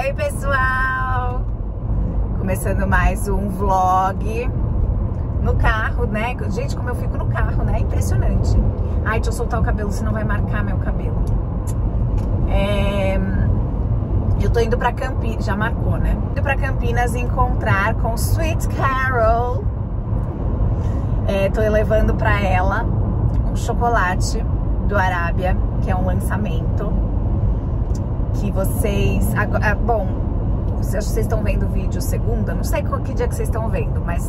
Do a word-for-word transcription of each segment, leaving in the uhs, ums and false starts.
Oi, pessoal! Começando mais um vlog no carro, né? Gente, como eu fico no carro, né? Impressionante. Ai, deixa eu soltar o cabelo, senão vai marcar meu cabelo. É... Eu tô indo pra Campinas... Já marcou, né? Indo pra Campinas encontrar com Sweet Carol. É, tô levando pra ela um chocolate do Arábia, que é um lançamento que vocês... Agora, bom, acho que vocês estão vendo o vídeo segunda, não sei qual, que dia que vocês estão vendo, mas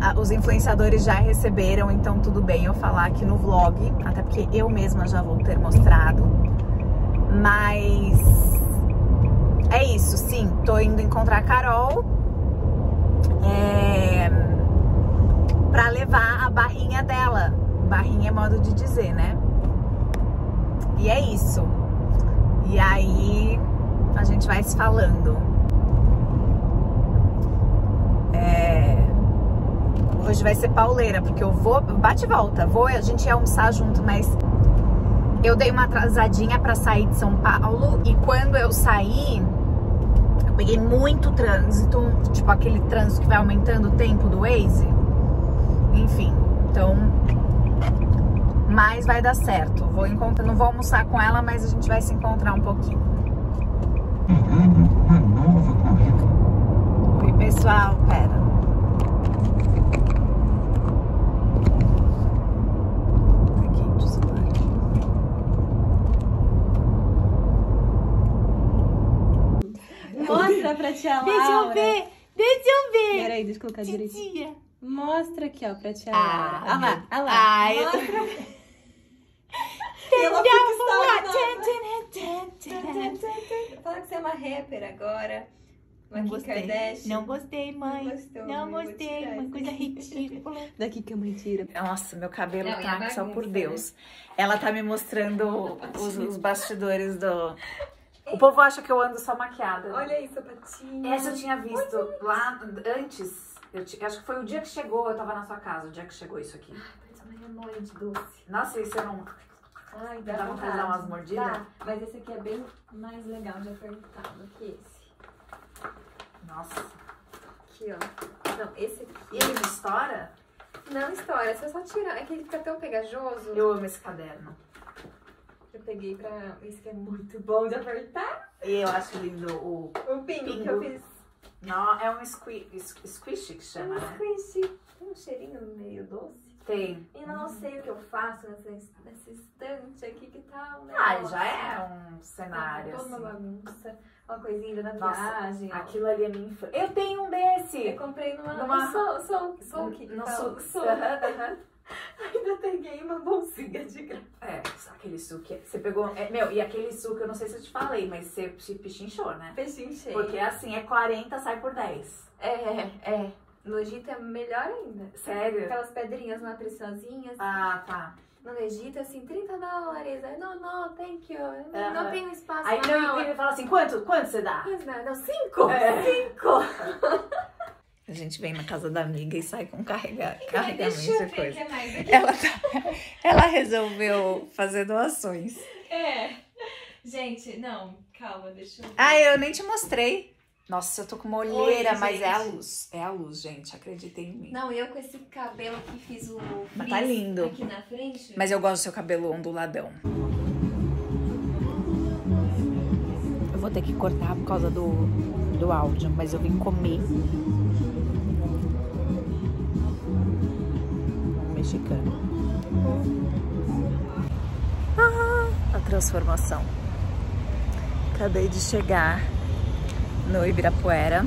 a, os influenciadores já receberam, então tudo bem eu falar aqui no vlog, até porque eu mesma já vou ter mostrado. Mas é isso, sim, tô indo encontrar a Carol é, pra levar a barrinha dela. Barrinha é modo de dizer, né? E é isso. E aí a gente vai se falando. É... Hoje vai ser pauleira, porque eu vou... Bate e volta. Vou, a gente ia almoçar junto, mas... Eu dei uma atrasadinha pra sair de São Paulo. E quando eu saí, eu peguei muito trânsito. Tipo, aquele trânsito que vai aumentando o tempo do Waze. Enfim, então... Mas vai dar certo. Vou encontrar, não vou almoçar com ela, mas a gente vai se encontrar um pouquinho. Oi, pessoal, pera. Mostra pra tia Laura. Deixa eu ver, deixa eu ver. Peraí, deixa eu colocar direitinho. Mostra aqui, ó, pra tia Laura. Olha lá, olha lá. Mostra. Ela fala que você é uma rapper agora. Uma não gostei. Kardashian. Não gostei, mãe. Não, gostou, não gostei. Uma coisa ridícula. Daqui que é mentira. Nossa, meu cabelo não, tá, é só por Deus. Né? Ela tá me mostrando os, os bastidores do... O povo acha que eu ando só maquiada. Né? Olha aí, sapatinha. Essa eu tinha visto Oi, lá antes. Eu t... Acho que foi o dia que chegou, eu tava na sua casa, o dia que chegou isso aqui. Ai, parece uma remolha de doce. Nossa, isso eu não... Ai, dá, dá vontade de dar umas mordidas? Tá, mas esse aqui é bem mais legal de apertar do que esse. Nossa. Aqui, ó. Não, esse aqui... Ele não estoura? Não estoura, é só tirar. É que ele fica tão pegajoso. Eu amo esse caderno. Eu peguei pra... Esse que é muito bom de apertar. Eu acho lindo o... O pingo que eu fiz. Não, é um squi... squishy que chama, né? É um squishy. Tem um cheirinho meio doce. Tem. E não sei o que eu faço nessa, nessa estante aqui que tá um negócio. Ah, já é um cenário. Toda assim. Uma bagunça, uma coisinha da viagem. Nossa, aquilo ali é minha infância. Eu tenho um desse! Eu comprei numa... numa... Sou, sou, sou que não sou. Ainda peguei uma bolsinha de graça. É, aquele suco. Você pegou. É, meu, e aquele suco, eu não sei se eu te falei, mas você pichinchou, né? Pichinchei. Porque assim, é quarenta, sai por dez. É, é, é. No Egito é melhor ainda. Sério? Aquelas pedrinhas lá preciosinhas. Ah, tá. No Egito, assim, trinta dólares. Aí, não, não, thank you. Não, uh-huh. Não tenho espaço. Aí não, ele fala assim, quanto? Quanto você dá? Mas não, não, cinco. É. Cinco. A gente vem na casa da amiga e sai com carregar, carregamento de coisa. É mais aqui. Ela, tá, ela resolveu fazer doações. É. Gente, não, calma, deixa eu ver. Ah, eu nem te mostrei. Nossa, eu tô com uma olheira, Oi, mas é a luz. É a luz, gente. Acredita em mim. Não, eu com esse cabelo que fiz o frizz tá lindo. Aqui na frente. Mas eu gosto do seu cabelo onduladão. Eu vou ter que cortar por causa do, do áudio, mas eu vim comer. Mexicano. Ah, a transformação. Acabei de chegar no Ibirapuera,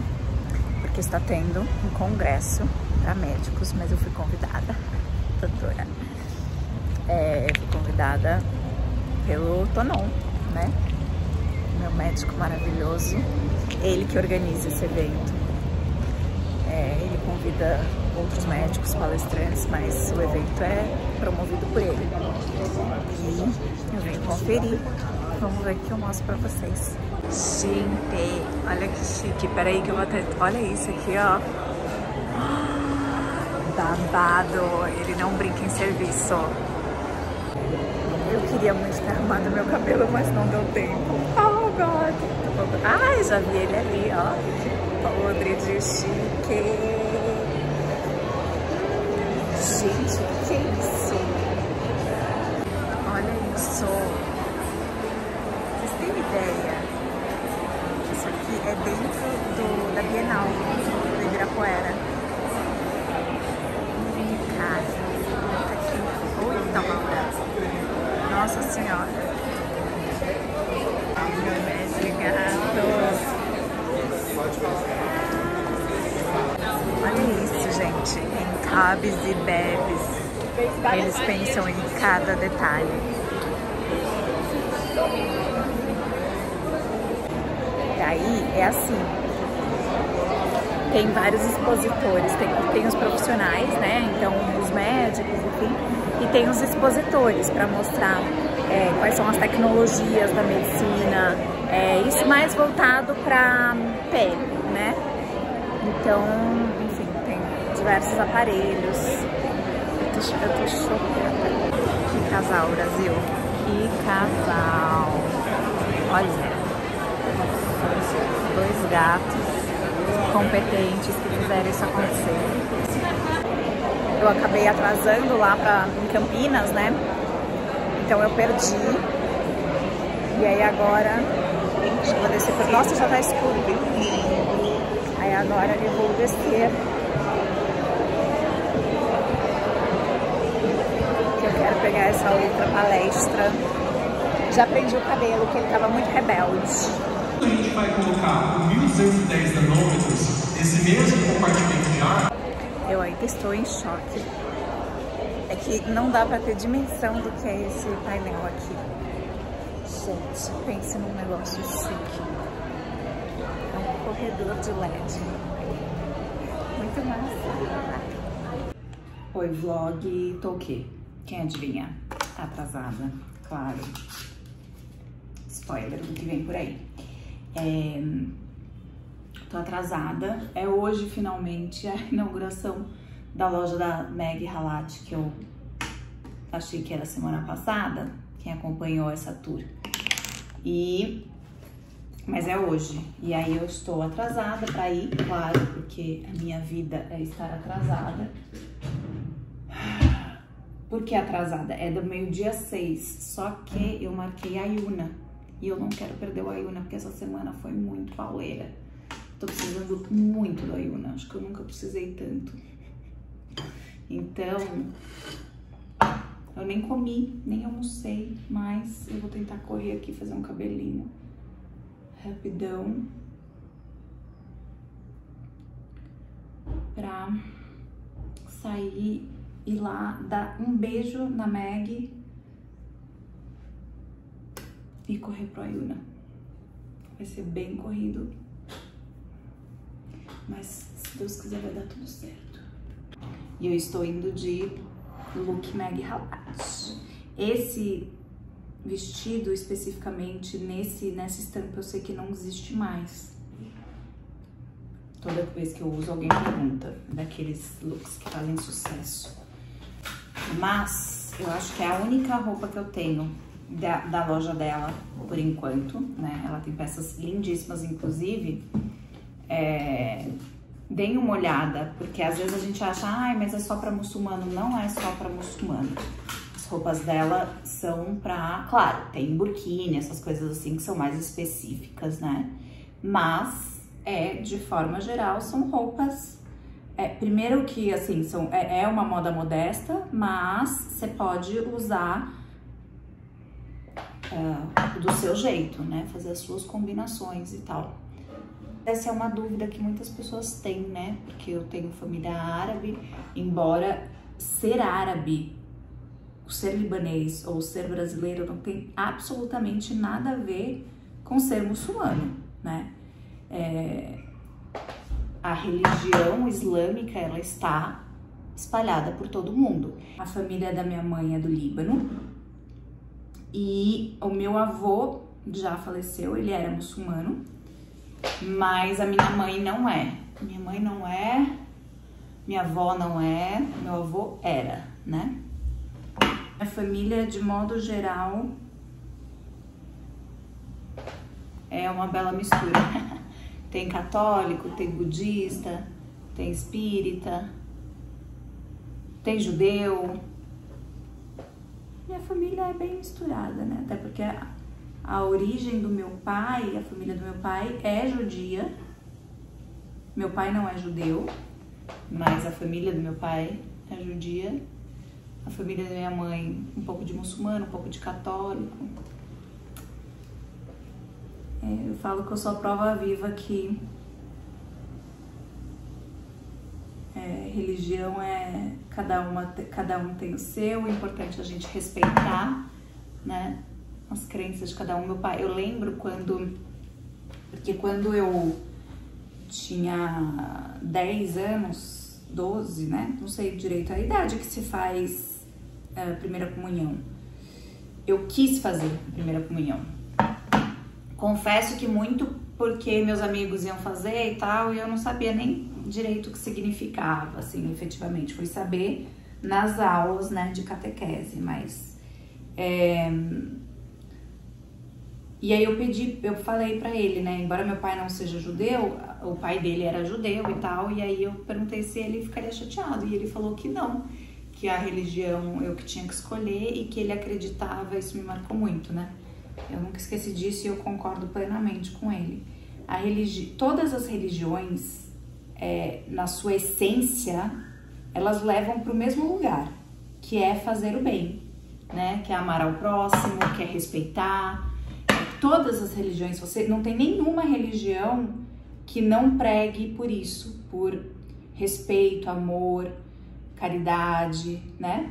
porque está tendo um congresso para médicos, mas eu fui convidada, doutora, é, fui convidada pelo Tonon, né, meu médico maravilhoso, ele que organiza esse evento, é, ele convida outros médicos, palestrantes, mas o evento é promovido por ele, e eu vim conferir. Vamos ver que eu mostro pra vocês. Gente, olha que chique. Pera aí que eu vou até... Olha isso aqui, ó. Babado. Ele não brinca em serviço. Eu queria muito ter arrumado meu cabelo, mas não deu tempo. Ah, God! Ai, já vi ele ali, ó. Que podre de chique. Gente, que isso? Olha isso. Vocês têm ideia? Isso aqui é dentro do, da Bienal, do Ibirapuera. Cara, olha, Nossa Senhora. Olha isso, gente, em cabes e bebes, eles pensam em cada detalhe. E aí é assim, tem vários expositores, tem, tem os profissionais, né, então os médicos, enfim, e tem os expositores para mostrar é, quais são as tecnologias da medicina, é, isso mais voltado para pele, né? Então, enfim, tem diversos aparelhos. Eu tô, eu tô chocada. Que casal, Brasil! Que casal! Olha! Dois gatos competentes que fizeram isso acontecer. Eu acabei atrasando lá pra, em Campinas, né? Então eu perdi. E aí agora... Gente, vou descer por... Nossa, já tá escuro, bem. Aí agora eu vou descer, que eu quero pegar essa outra palestra. Já prendi o cabelo, que ele tava muito rebelde. A gente vai colocar mil duzentos e dez nanômetros, esse mesmo compartimento de ar. Eu ainda estou em choque. É que não dá pra ter dimensão do que é esse painel aqui. Gente, pense num negócio chique. Corredor de L E D. Muito massa. Oi, vlog. Tô o quê? Quem adivinha? Atrasada, claro. Spoiler do que vem por aí. É... Tô atrasada. É hoje, finalmente, a inauguração da loja da Mag Halat, que eu achei que era semana passada. Quem acompanhou essa tour. E... Mas é hoje, e aí eu estou atrasada pra ir, claro, porque a minha vida é estar atrasada. Por que atrasada? É do meio-dia seis, só que eu marquei a Ayuna, e eu não quero perder o Ayuna, porque essa semana foi muito pauleira. Tô precisando muito do Ayuna, acho que eu nunca precisei tanto. Então, eu nem comi, nem almocei, mas eu vou tentar correr aqui e fazer um cabelinho. Rapidão pra sair e lá dar um beijo na Mag e correr pro Ayuna. Vai ser bem corrido, mas se Deus quiser vai dar tudo certo. E eu estou indo de look Mag Halat. Esse vestido especificamente nesse, nessa estampa eu sei que não existe mais. Toda vez que eu uso alguém pergunta daqueles looks que fazem sucesso. Mas eu acho que é a única roupa que eu tenho da, da loja dela por enquanto, né? Ela tem peças lindíssimas, inclusive. É... Deem uma olhada, porque às vezes a gente acha, ai, mas é só pra muçulmano. Não é só pra muçulmano. Roupas dela são pra... Claro, tem burkini, essas coisas assim que são mais específicas, né? Mas, é, de forma geral, são roupas... É, primeiro que, assim, são, é, é uma moda modesta, mas você pode usar uh, do seu jeito, né? Fazer as suas combinações e tal. Essa é uma dúvida que muitas pessoas têm, né? Porque eu tenho família árabe, embora ser árabe... O ser libanês ou ser brasileiro não tem absolutamente nada a ver com ser muçulmano, né? É, a religião islâmica, ela está espalhada por todo mundo. A família da minha mãe é do Líbano e o meu avô já faleceu, ele era muçulmano, mas a minha mãe não é. Minha mãe não é, minha avó não é, meu avô era, né? A família, de modo geral, é uma bela mistura. Tem católico, tem budista, tem espírita, tem judeu. Minha família é bem misturada, né? Até porque a, a origem do meu pai, a família do meu pai é judia. Meu pai não é judeu, mas a família do meu pai é judia. A família da minha mãe, um pouco de muçulmano, um pouco de católico. Eu falo que eu sou a prova viva que é, religião é cada uma, cada um tem o seu. É importante a gente respeitar, né, as crenças de cada um. Meu pai, eu lembro quando, porque quando eu tinha dez anos, doze, né, não sei direito a idade que se faz a primeira comunhão. Eu quis fazer a primeira comunhão. Confesso que muito porque meus amigos iam fazer e tal, e eu não sabia nem direito o que significava, assim, efetivamente. Fui saber nas aulas, né, de catequese, mas... É... E aí eu pedi, eu falei pra ele, né, embora meu pai não seja judeu, o pai dele era judeu e tal, e aí eu perguntei se ele ficaria chateado, e ele falou que não. Que a religião eu que tinha que escolher e que ele acreditava, isso me marcou muito, né? Eu nunca esqueci disso e eu concordo plenamente com ele. A religi... Todas as religiões, é, na sua essência, elas levam para o mesmo lugar, que é fazer o bem, né? Que é amar ao próximo, que é respeitar. Todas as religiões, você não tem nenhuma religião que não pregue por isso, por respeito, amor, caridade, né?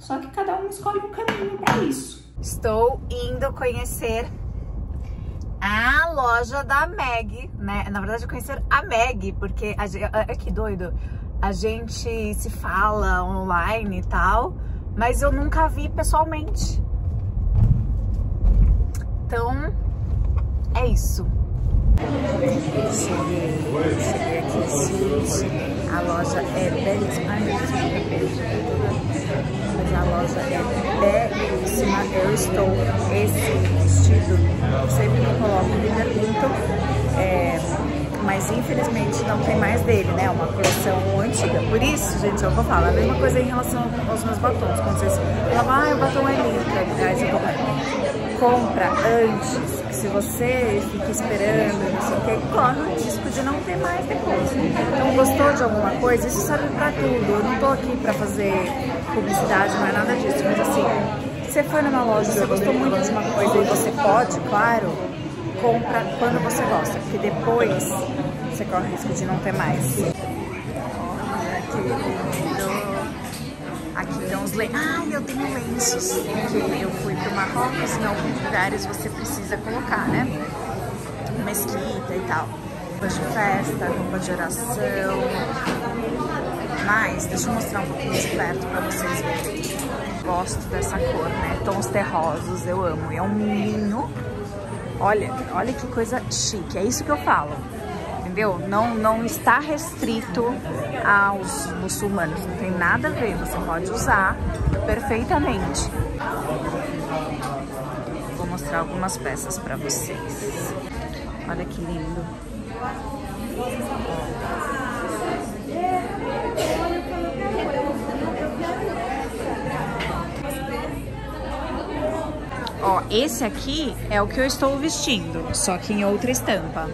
Só que cada um escolhe um caminho para isso. Estou indo conhecer a loja da Mag, né? Na verdade, conhecer a Mag, porque... A gente, é que doido. A gente se fala online e tal, mas eu nunca a vi pessoalmente. Então, é isso. A loja é belíssima. Mas a loja é belíssima. Eu estou esse vestido. Eu sempre que eu coloco, me pergunto. É, mas infelizmente não tem mais dele, né? É uma coleção antiga. Por isso, gente, eu vou falar a mesma coisa em relação aos meus batons. Quando vocês falam, ah, o batom é lindo, traz e compra. Compra antes. Se você fica esperando, não sei o que, corre o risco de não ter mais depois. Então, gostou de alguma coisa? Isso serve pra tudo. Eu não tô aqui pra fazer publicidade, não é nada disso. Mas assim, você foi numa loja, você gostou muito de uma coisa e você pode, claro, compra quando você gosta. Porque depois você corre o risco de não ter mais. Olha que lindo. Aqui tem uns lenços. Ah, eu tenho lenços. Eu fui pro Marrocos, em alguns lugares você precisa colocar, né? Mesquita e tal. Roupa de festa, roupa de oração. Mas, deixa eu mostrar um pouquinho de perto pra vocês verem. Gosto dessa cor, né? Tons terrosos, eu amo. E é um ninho. Olha, olha que coisa chique. É isso que eu falo, entendeu? Não, não está restrito aos muçulmanos. Não tem nada a ver. Você pode usar perfeitamente. Mostrar algumas peças pra vocês. Olha que lindo. Ó, esse aqui é o que eu estou vestindo, só que em outra estampa.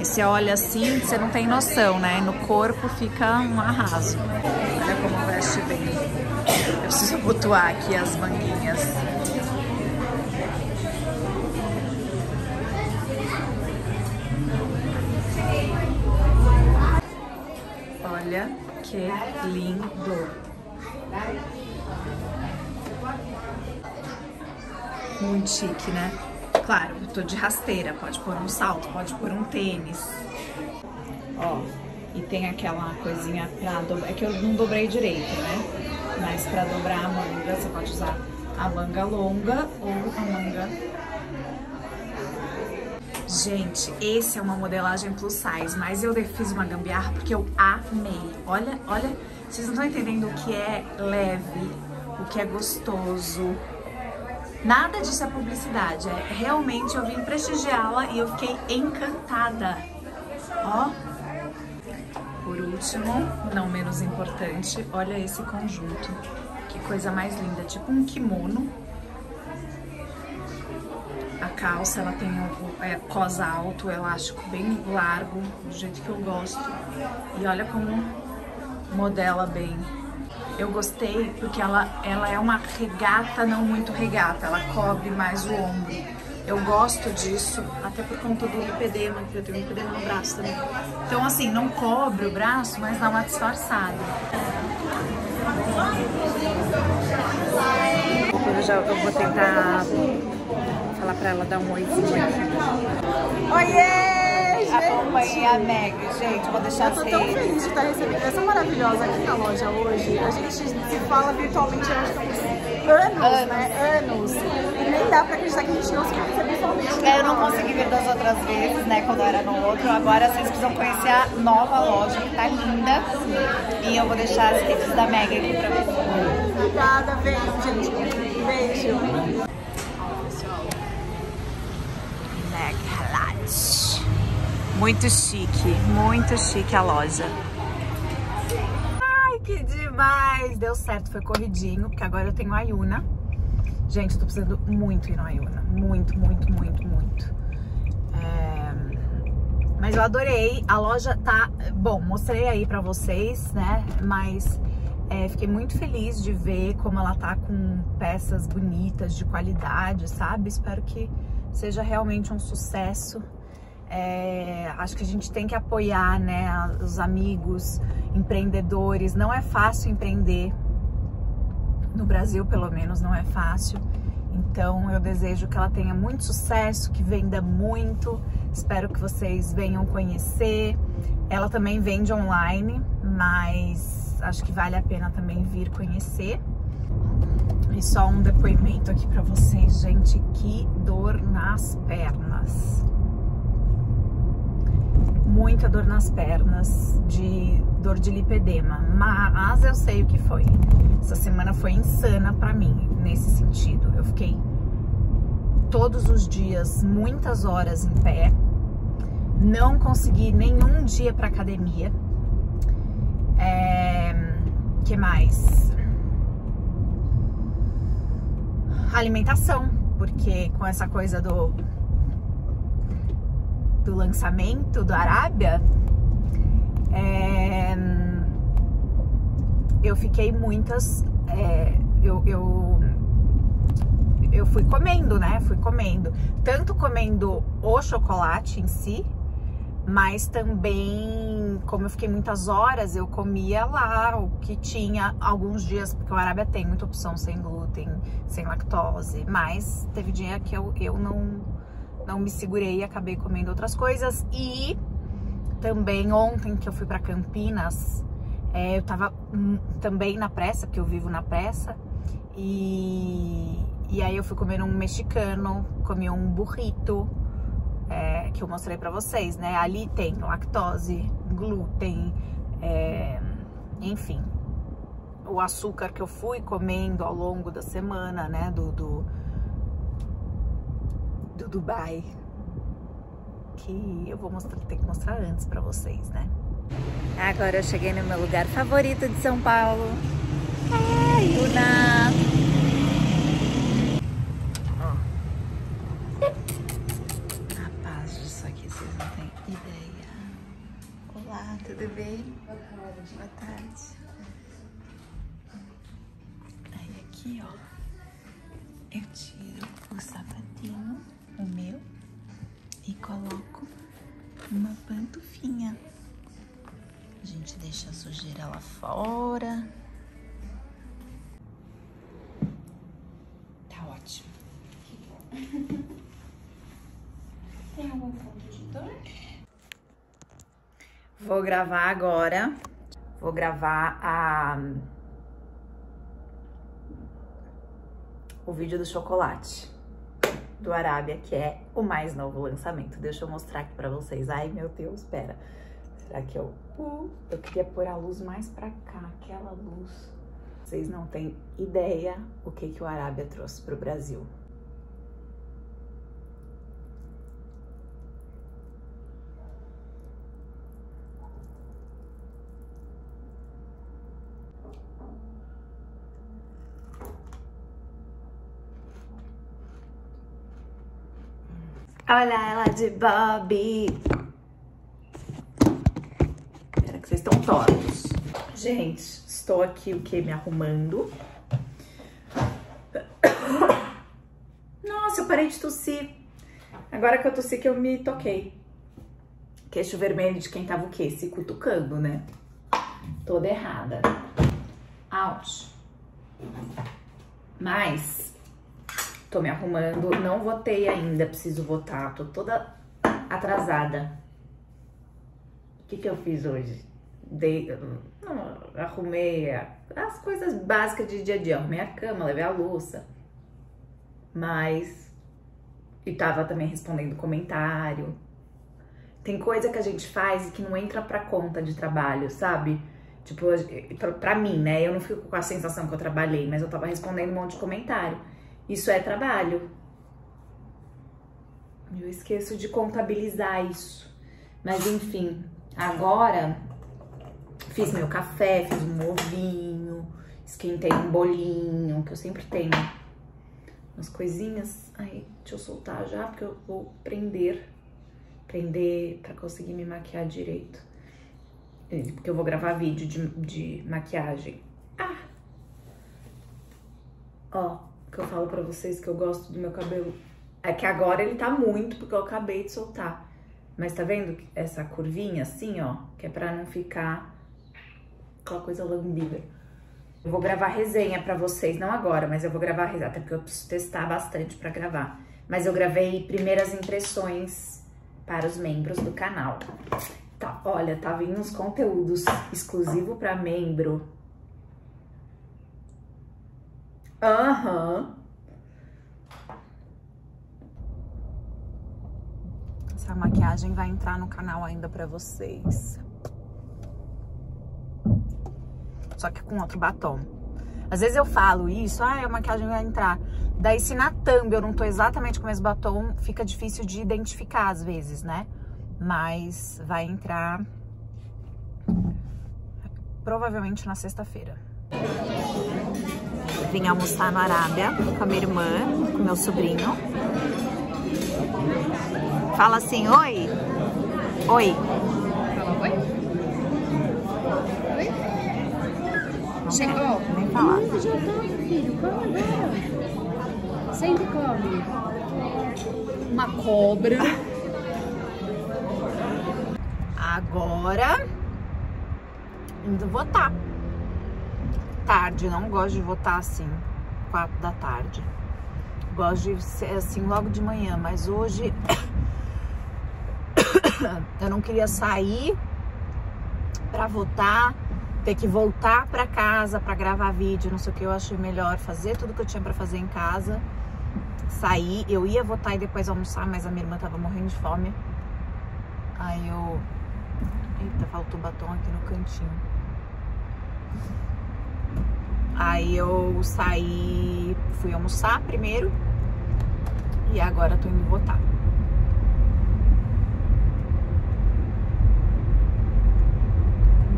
Esse olha assim, você não tem noção, né? No corpo fica um arraso. Olha como veste bem. Eu preciso abotoar aqui as manguinhas. Olha que lindo! Muito chique, né? Claro, eu tô de rasteira, pode pôr um salto, pode pôr um tênis. Ó, e tem aquela coisinha pra dobrar, é que eu não dobrei direito, né? Mas pra dobrar a manga, você pode usar a manga longa ou a manga... Gente, esse é uma modelagem plus size, mas eu fiz uma gambiarra porque eu amei. Olha, olha, vocês não estão entendendo o que é leve, o que é gostoso. Nada disso é publicidade, é realmente eu vim prestigiá-la e eu fiquei encantada. Ó, por último, não menos importante, olha esse conjunto. Que coisa mais linda, tipo um kimono. A calça, ela tem um é, cós alto, um elástico bem largo, do jeito que eu gosto. E olha como modela bem. Eu gostei porque ela, ela é uma regata, não muito regata, ela cobre mais o ombro. Eu gosto disso, até por conta do lipedema, porque eu tenho lipedema no braço também. Então assim, não cobre o braço, mas dá uma disfarçada. Eu, já, eu vou tentar falar pra ela dar um oizinho aqui. Oiê! Acompanhe a Meg, gente, vou deixar vocês. Eu tô tão feliz de estar recebendo essa maravilhosa aqui na loja hoje. A gente se fala virtualmente há anos, anos, né? Anos. E nem dá pra acreditar que a gente não se conhece virtualmente. É, eu não consegui vir das outras vezes, né? Quando eu era no outro. Agora vocês precisam conhecer a nova loja, que tá linda. E eu vou deixar as redes da Meg aqui pra vocês. Obrigada, beijo, gente. Beijo. Olha, pessoal. Mag Halat. Muito chique, muito chique a loja. Ai, que demais! Deu certo, foi corridinho, porque agora eu tenho a Ayuna. Gente, eu tô precisando muito ir na Ayuna. Muito, muito, muito, muito. É... Mas eu adorei. A loja tá... Bom, mostrei aí pra vocês, né? Mas é, fiquei muito feliz de ver como ela tá com peças bonitas, de qualidade, sabe? Espero que seja realmente um sucesso. É, acho que a gente tem que apoiar, né, os amigos, empreendedores. Não é fácil empreender, no Brasil pelo menos não é fácil. Então eu desejo que ela tenha muito sucesso, que venda muito. Espero que vocês venham conhecer. Ela também vende online, mas acho que vale a pena também vir conhecer. E só um depoimento aqui pra vocês, gente, que dor nas pernas. Muita dor nas pernas, de dor de lipedema, mas eu sei o que foi. Essa semana foi insana pra mim, nesse sentido. Eu fiquei todos os dias, muitas horas em pé, não consegui nenhum dia pra academia. É... que mais? Alimentação, porque com essa coisa do... do lançamento do Arábia, é, eu fiquei muitas, é, eu, eu, eu fui comendo, né, fui comendo, tanto comendo o chocolate em si, mas também, como eu fiquei muitas horas, eu comia lá o que tinha alguns dias, porque o Arábia tem muita opção sem glúten, sem lactose, mas teve dia que eu, eu não... não me segurei e acabei comendo outras coisas. E também ontem que eu fui pra Campinas, é, eu tava hum, também na pressa, porque eu vivo na pressa. E, e aí eu fui comer um mexicano, comi um burrito, é, que eu mostrei pra vocês, né? Ali tem lactose, glúten, é, enfim. O açúcar que eu fui comendo ao longo da semana, né? Do... do do Dubai, que eu vou mostrar, ter que mostrar antes pra vocês, né? Agora eu cheguei no meu lugar favorito de São Paulo. Ayuna! Oh. Rapaz, disso aqui vocês não têm ideia. Olá, tudo bem? Boa tarde. Boa tarde. Aí aqui, ó, eu tiro o sapatinho, o meu, e coloco uma pantufinha. A gente deixa a sujeira lá fora. Tá ótimo. Tem algum ponto de dor? Vou gravar agora. Vou gravar a... o vídeo do chocolate do Arábia, que é o mais novo lançamento. Deixa eu mostrar aqui pra vocês. Ai, meu Deus, pera. Será que eu... Uh, eu queria pôr a luz mais pra cá, aquela luz. Vocês não têm ideia o que, que o Arábia trouxe pro Brasil. Olha ela de Bob. Espera que vocês estão tortos. Gente, estou aqui o que? Me arrumando. Nossa, eu parei de tossir. Agora que eu tossi que eu me toquei. Queixo vermelho de quem tava o quê? Se cutucando, né? Toda errada. Out. Mas tô me arrumando, não votei ainda, preciso votar, tô toda atrasada. O que que eu fiz hoje? Dei, não, arrumei as coisas básicas de dia a dia, arrumei a cama, levei a louça. Mas, e tava também respondendo comentário. Tem coisa que a gente faz e que não entra pra conta de trabalho, sabe? Tipo, pra, pra mim, né? Eu não fico com a sensação que eu trabalhei, mas eu tava respondendo um monte de comentário. Isso é trabalho. Eu esqueço de contabilizar isso. Mas enfim, agora fiz meu café, fiz um ovinho, esquentei um bolinho, que eu sempre tenho. Umas coisinhas. Ai, deixa eu soltar já, porque eu vou prender. Prender pra conseguir me maquiar direito. Porque eu vou gravar vídeo de, de maquiagem. Ah! Ó. Que eu falo pra vocês que eu gosto do meu cabelo. É que agora ele tá muito, porque eu acabei de soltar. Mas tá vendo essa curvinha assim, ó? Que é pra não ficar aquela coisa lambida. Eu vou gravar resenha pra vocês, não agora, mas eu vou gravar resenha, até porque eu preciso testar bastante pra gravar. Mas eu gravei primeiras impressões para os membros do canal. Tá, olha, tá vindo uns conteúdos exclusivos pra membro. Aham. Uhum. Essa maquiagem vai entrar no canal ainda pra vocês. Só que com outro batom. Às vezes eu falo isso, ah, a maquiagem vai entrar. Daí se na thumb eu não tô exatamente com o mesmo batom, fica difícil de identificar às vezes, né? Mas vai entrar provavelmente na sexta-feira. Vim almoçar na Arábia com a minha irmã, com meu sobrinho. Fala assim, oi. Oi. Fala oi. Oi. Não chegou. Quero, nem falar. Hum, já tô, filho. Como agora? Sempre come. Uma cobra. Agora, indo votar. Tarde, não gosto de votar assim, quatro da tarde. Gosto de ser assim logo de manhã, mas hoje eu não queria sair pra votar, ter que voltar pra casa pra gravar vídeo, não sei o que, eu achei melhor fazer tudo que eu tinha pra fazer em casa, sair, eu ia votar e depois almoçar, mas a minha irmã tava morrendo de fome. Aí eu... Eita, faltou batom aqui no cantinho. Aí eu saí, fui almoçar primeiro e agora tô indo votar.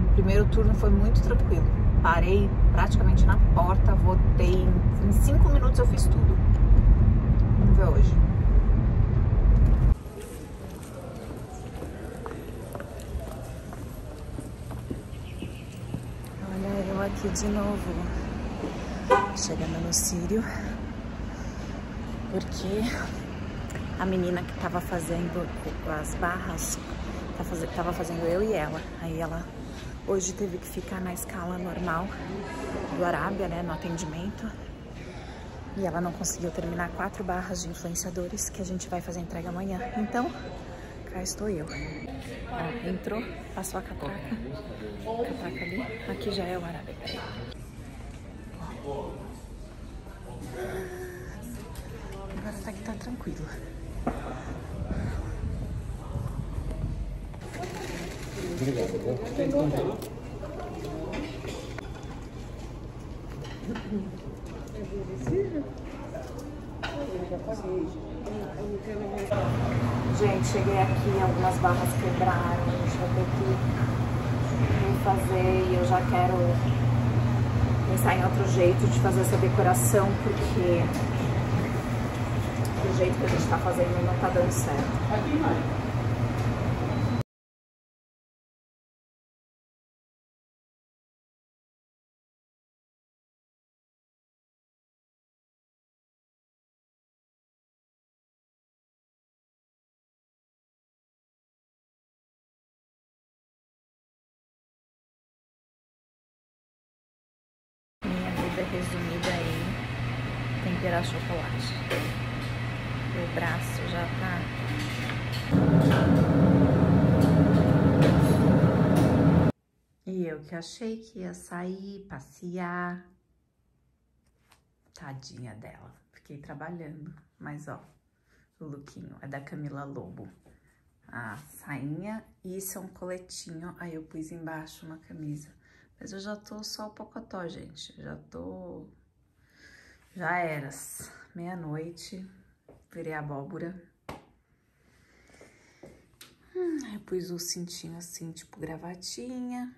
O primeiro turno foi muito tranquilo. Parei praticamente na porta, votei. Em cinco minutos eu fiz tudo. Vamos ver hoje. Olha eu aqui de novo. Chegando no Sírio, porque a menina que tava fazendo as barras, tava fazendo eu e ela. Aí ela hoje teve que ficar na escala normal do Arábia, né, no atendimento. E ela não conseguiu terminar quatro barras de influenciadores que a gente vai fazer entrega amanhã. Então, cá estou eu. Ó, entrou, passou a catraca. Catraca ali. Aqui já é o Arábia. Agora tá que tá tranquilo. Gente, cheguei aqui, algumas barras quebraram, a gente vai ter que refazer e eu já quero pensar em outro jeito de fazer essa decoração, porque eu jeito que a gente tá fazendo não tá dando certo. Aqui não. Resumida aí, temperar chocolate. Meu braço já tá. E eu que achei que ia sair, passear. Tadinha dela. Fiquei trabalhando. Mas ó, o lookinho é da Camila Lobo. A sainha, e isso é um coletinho. Aí eu pus embaixo uma camisa. Mas eu já tô só o pocotó, gente. Já tô... Já era. Meia-noite. Virei abóbora. Hum, eu pus o cintinho assim, tipo gravatinha.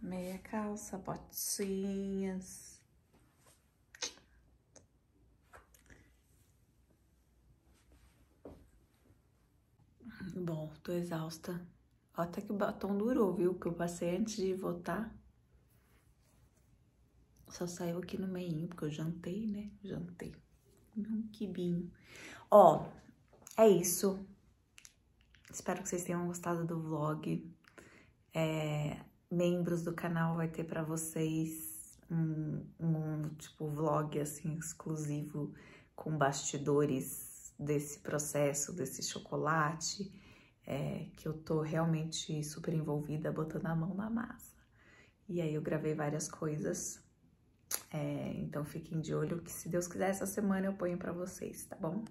Meia calça, botinhas. Bom, tô exausta. Até que o batom durou, viu? Que eu passei antes de voltar. Só saiu aqui no meinho, porque eu jantei, né? Jantei. Comi um quibinho. Ó, é isso. Espero que vocês tenham gostado do vlog. É, membros do canal vai ter pra vocês um, um, tipo, vlog, assim, exclusivo com bastidores desse processo, desse chocolate. É, que eu tô realmente super envolvida, botando a mão na massa. E aí eu gravei várias coisas. É, então, fiquem de olho que, se Deus quiser, essa semana eu ponho pra vocês, tá bom?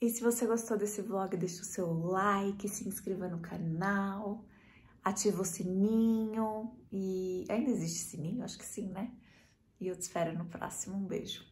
E se você gostou desse vlog, deixa o seu like, se inscreva no canal, ativa o sininho e... Ainda existe sininho? Acho que sim, né? E eu te espero no próximo. Um beijo!